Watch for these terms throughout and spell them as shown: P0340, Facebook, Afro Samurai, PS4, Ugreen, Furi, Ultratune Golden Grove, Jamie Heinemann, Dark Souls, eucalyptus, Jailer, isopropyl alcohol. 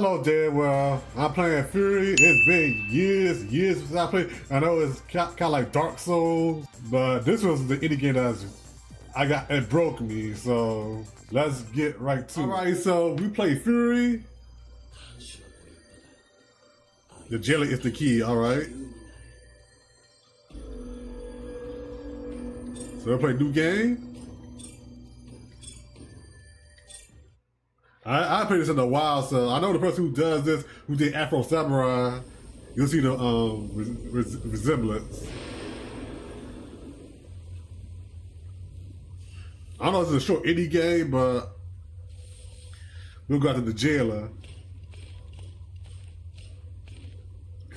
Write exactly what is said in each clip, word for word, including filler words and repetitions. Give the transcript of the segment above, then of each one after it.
Hello, Dead World. I'm playing Furi. It's been years, years since I played. I know it's kind of like Dark Souls, but this was the indie game that I got. It broke me. So let's get right to it. All right, so we play Furi. The Jailer is the key. All right. So we play new game. I, I played this in a while, so I know the person who does this, who did Afro Samurai. You'll see the um, res res resemblance. I don't know if it's a short indie game, but we'll go out to the Jailer.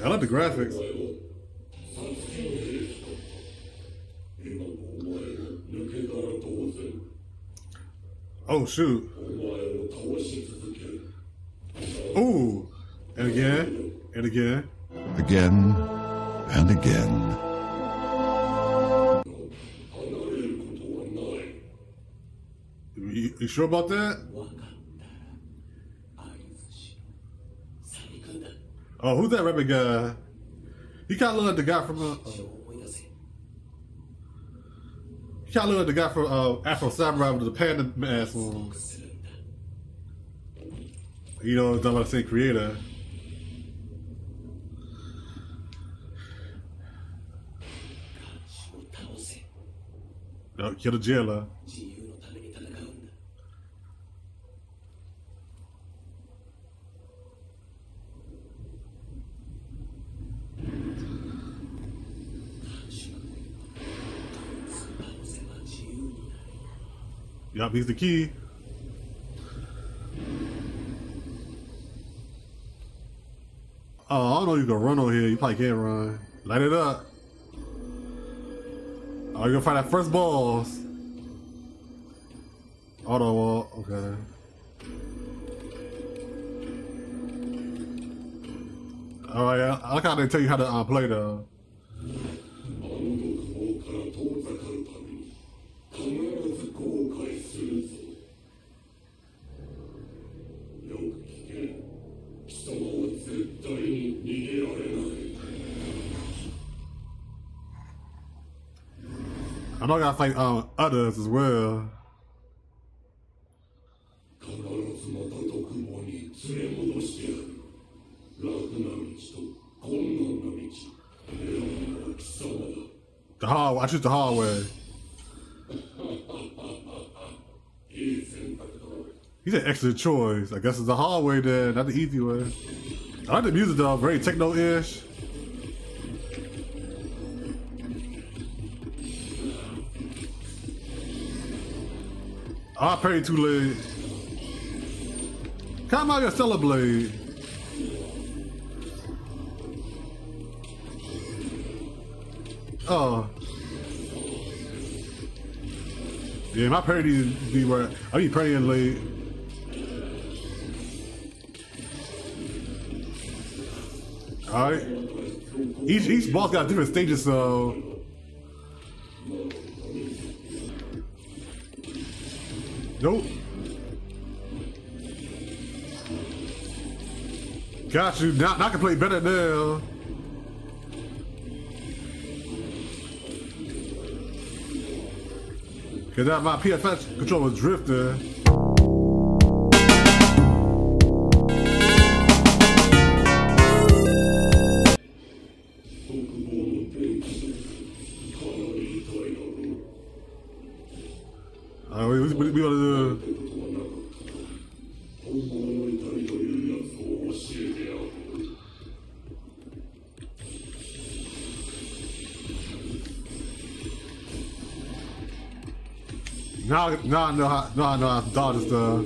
I like the graphics. Oh shoot. Ooh, and again, and again. Again, and again. You, you sure about that? Oh, who's that rabbit guy? He kinda looked like the guy from uh, He kinda looked like the guy from uh, Afro Samurai with the panda mask on. You know, it's not like the same creator. No, kill the Jailer. Yup, he's the key. Oh, I don't know you can run on here. You probably can't run. Light it up. Oh, you're gonna find that first boss. Auto wall, okay. Alright, I, I like how they tell you how to uh, play though. I know I gotta fight um, others as well. The hard, I choose the hard way. He's an excellent choice. I guess it's the hard way then, not the easy way. I like the music though, very techno-ish. I prayed too late. Come out here, celebrate. Oh. Yeah, my prayer needs to be right. I be praying late. Alright. Each, each boss got different stages, so. Nope. Got you. Now, now I can play better now. Cause now my P S four controller was drifting. Now, now I know how, now I know how to dodge this stuff.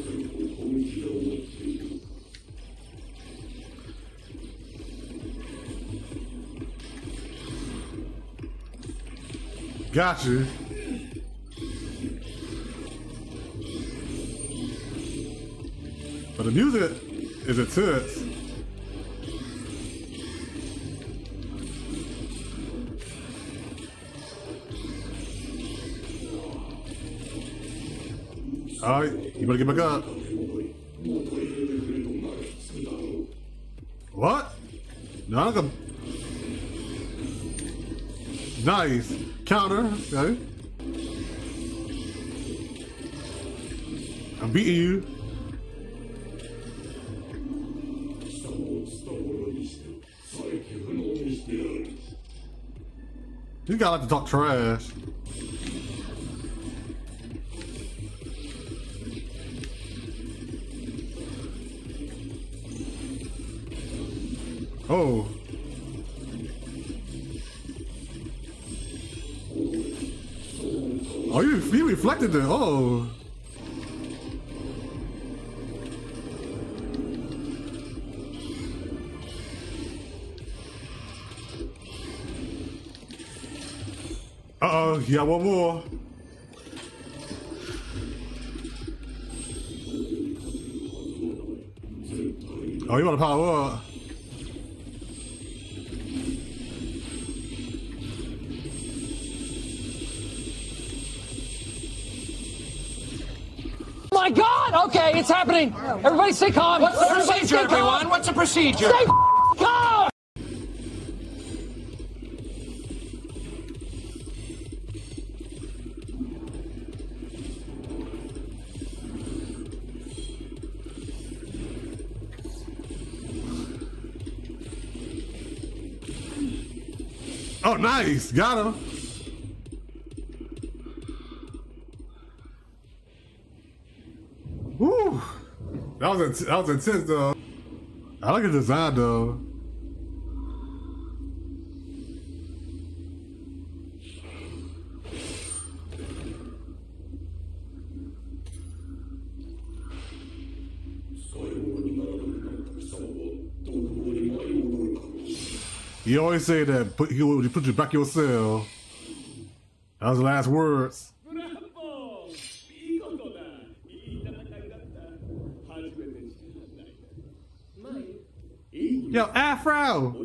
Got you. But the music is a tits. All right, you better get back up. What? Another nice counter. Okay. I'm beating you. You gotta have to talk trash. Oh. Oh, you, you reflected it. Oh. Uh-oh, yeah, one more. Oh, you want to power up. Oh my God! Okay, it's happening. Everybody stay calm. What's the Everybody procedure, everyone? Calm. What's the procedure? Stay calm! Oh, nice! Got him! Woo! That was, that was intense, though. I like the design, though. You always say that, but he will put you back yourself. That was the last words. Yo, Afro!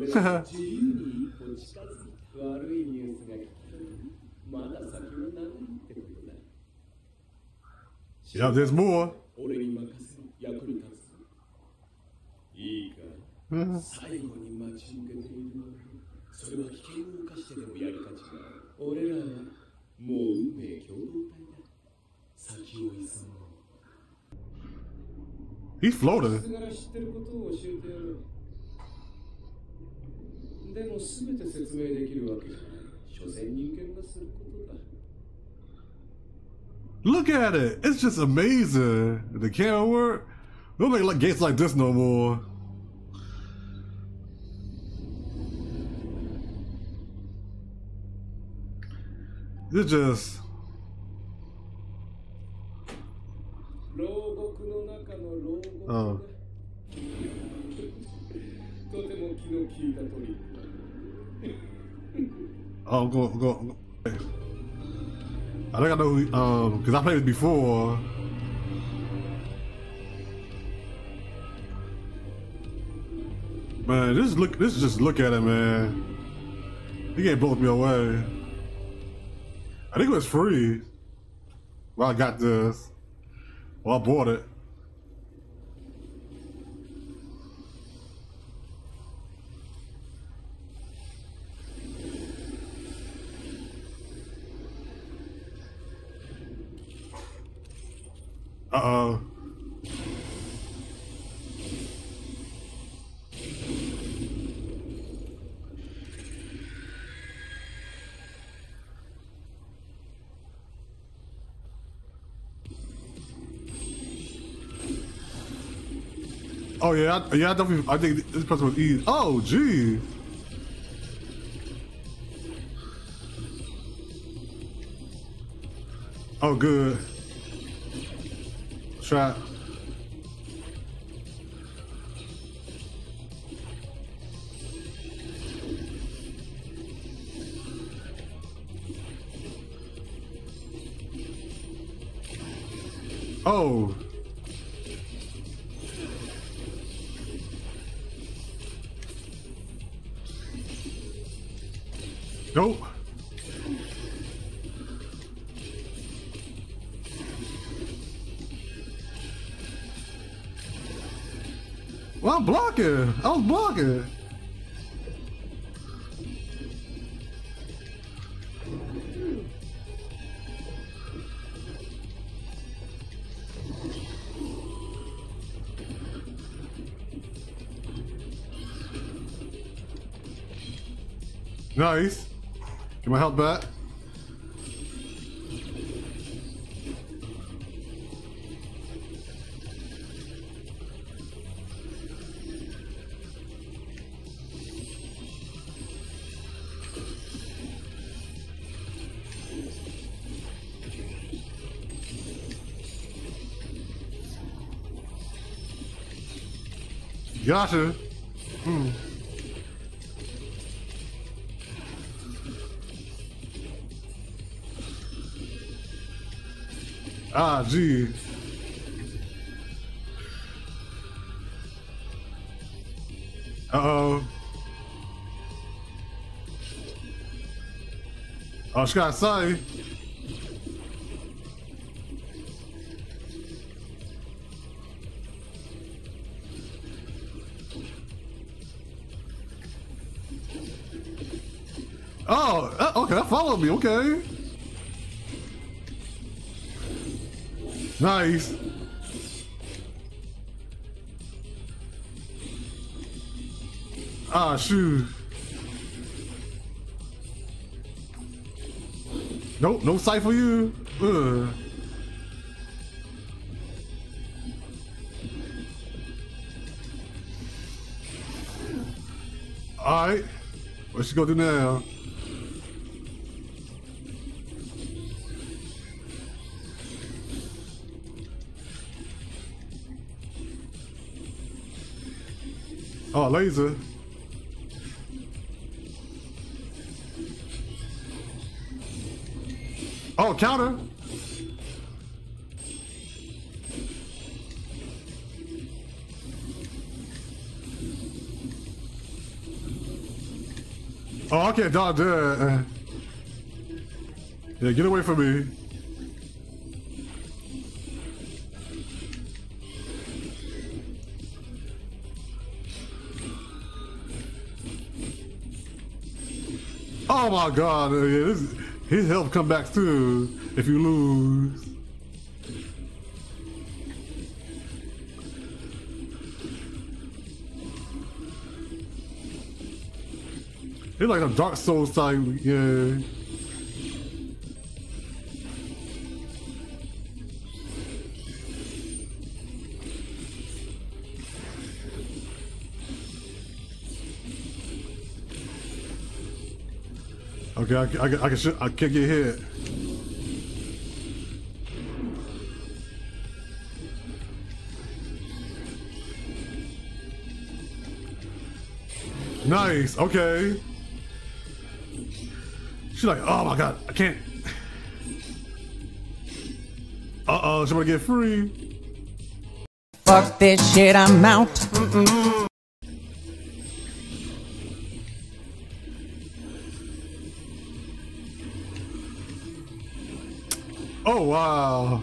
Yeah, there's more. He floated. Look at it. It's just amazing. The camera work. We don't make games like this no more. It's just... Oh. Oh, go, go, go. I think I know, um, because I played it before. Man, this look, this just look at it, man. It can't blow me away. I think it was free when I got this. Well, I bought it. Uh-oh. Oh yeah, I, yeah, I definitely, I think this person was easy. Oh, gee. Oh, good. Trap. Oh. Nope. Well, I'm blocking. I was blocking. Nice. Get my health back. Gotcha. Hmm. Ah, gee. Uh-oh. Oh, she got sorry. Oh, uh, okay, that followed me, okay. Nice. Ah, shoot. Nope, no sight for you. Ugh. All right, what's she gonna do now? Oh, laser. Oh, counter. Oh, I can't dodge that. Yeah, get away from me. Oh my God! Yeah, this, his health come back too if you lose. It's like a Dark Souls type, yeah. Okay, I, I, I, I, can, I can't get hit. Nice, okay. She's like, oh my God, I can't. Uh-oh, she's gonna get free. Fuck this shit, I'm out. Mm-mm. Oh, wow.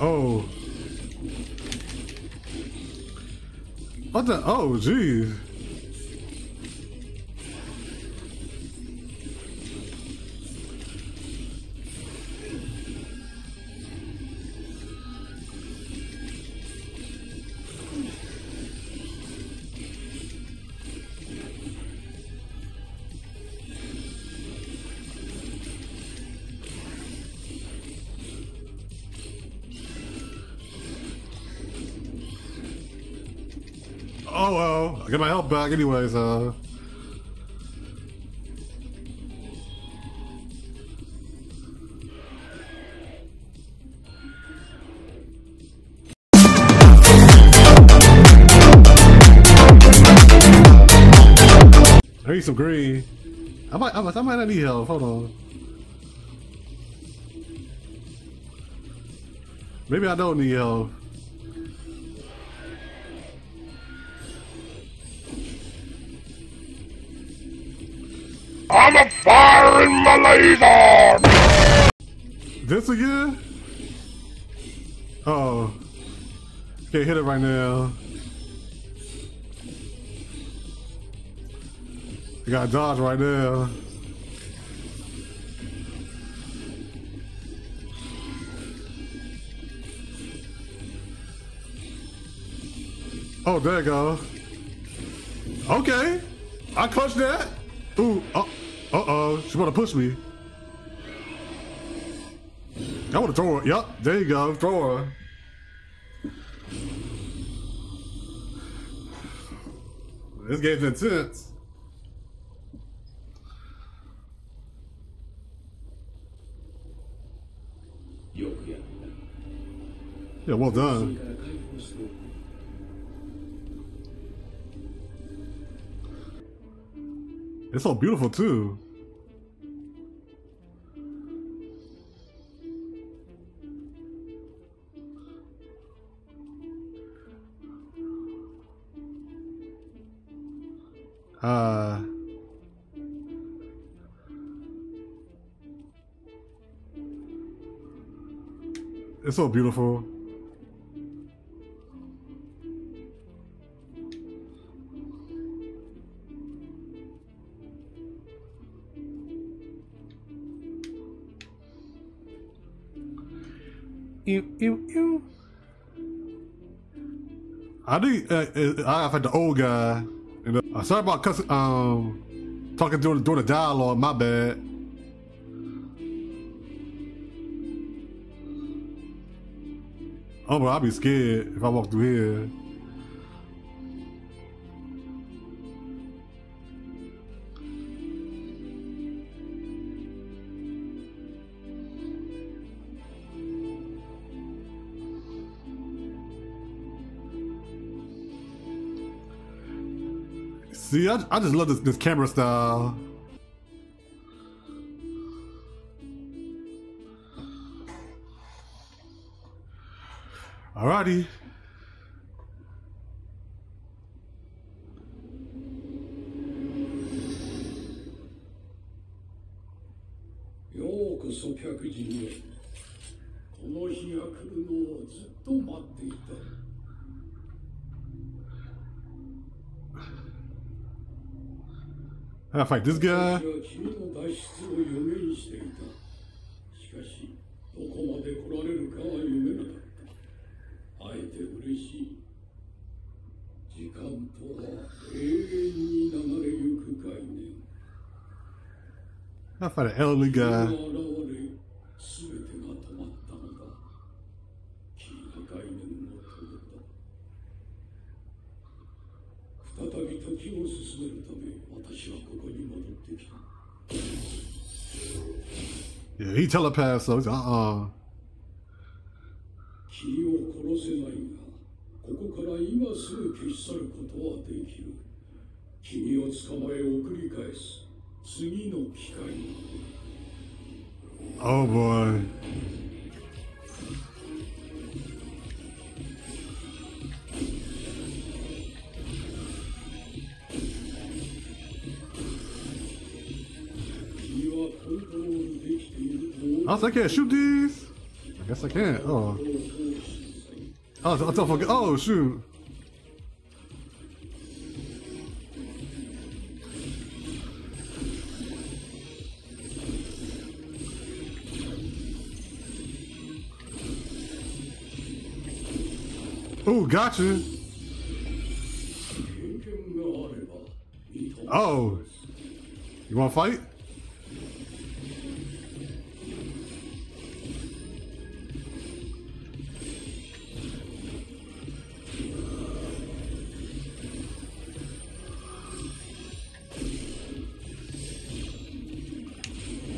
Oh. What the? Oh, geez. Oh well, I get my health back anyways, uh. Hey, need some green. I might, I might, I might not need help. Hold on. Maybe I don't need help. I'm a firing my laser. This again? Uh oh, can't hit it right now. I got dodge right now. Oh, there you go. Okay, I clutched that. Ooh, oh, uh oh, she wanna push me. I wanna throw her. Yup, there you go, throw her. This game's intense. Yeah, well done. It's so beautiful too. Uh It's so beautiful. Ew, ew, ew. I think uh, I have had the old guy. And, uh, sorry about cussing, um, talking during, during the dialogue. My bad. Oh, bro, I'll be scared if I walk through here. See, I, I just love this, this camera style. Alrighty. I gotta fight this guy. I fight an elderly guy. Yeah, he telepaths, so he's uh-uh. Oh boy. I guess I can't shoot these. I guess I can't. Oh, oh, I don't forget. Oh, shoot. Oh, gotcha. Oh, you want to fight?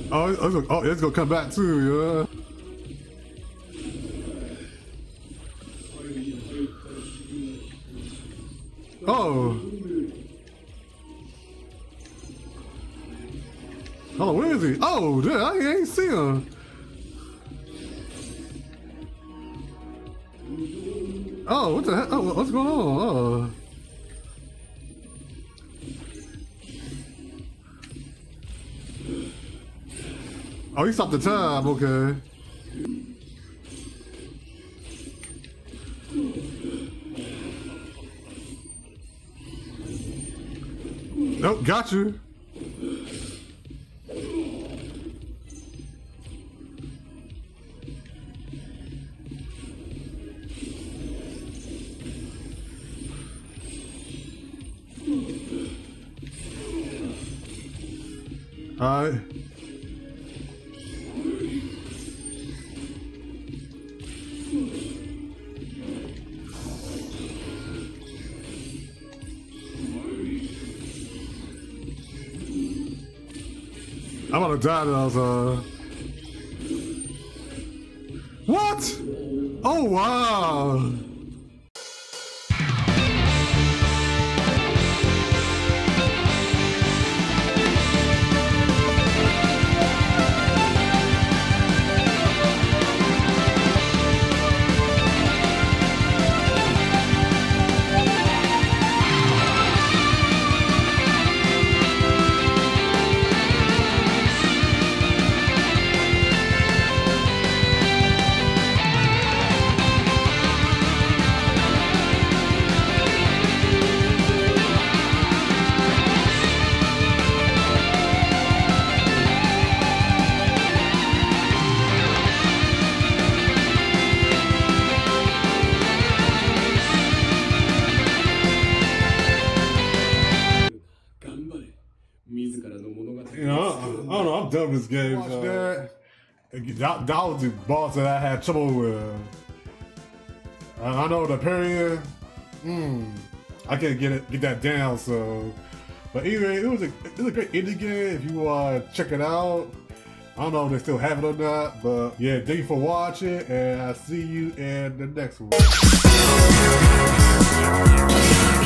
Oh, it's gonna, oh, it's gonna come back too, yeah. Oh. Oh, where is he? Oh, dude, I ain't seen him. Oh, what the heck? Oh, what's going on? Oh. Oh, he stopped the time, okay. Nope, got you. All right. I'm about to die now, I was, uh... What? Oh, wow. This game, watch that. that that was the boss that I had trouble with. I, I know the period. Mm, I can't get it, get that down. So, but anyway, it was a it was a great indie game. If you uh check it out, I don't know if they still have it or not. But yeah, thank you for watching, and I see you in the next one.